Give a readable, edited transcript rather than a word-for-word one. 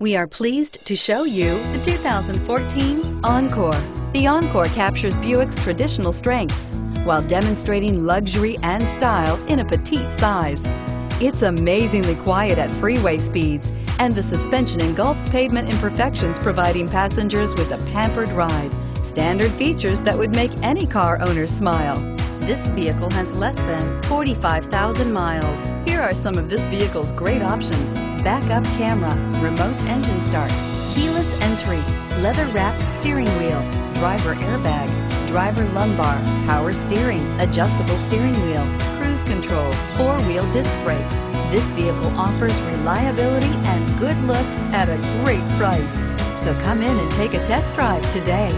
We are pleased to show you the 2014 Encore. The Encore captures Buick's traditional strengths while demonstrating luxury and style in a petite size. It's amazingly quiet at freeway speeds, and the suspension engulfs pavement imperfections, providing passengers with a pampered ride. Standard features that would make any car owner smile. This vehicle has less than 45,000 miles. Here are some of this vehicle's great options: backup camera, remote engine start, keyless entry, leather-wrapped steering wheel, driver airbag, driver lumbar, power steering, adjustable steering wheel, cruise control, four-wheel disc brakes. This vehicle offers reliability and good looks at a great price. So come in and take a test drive today.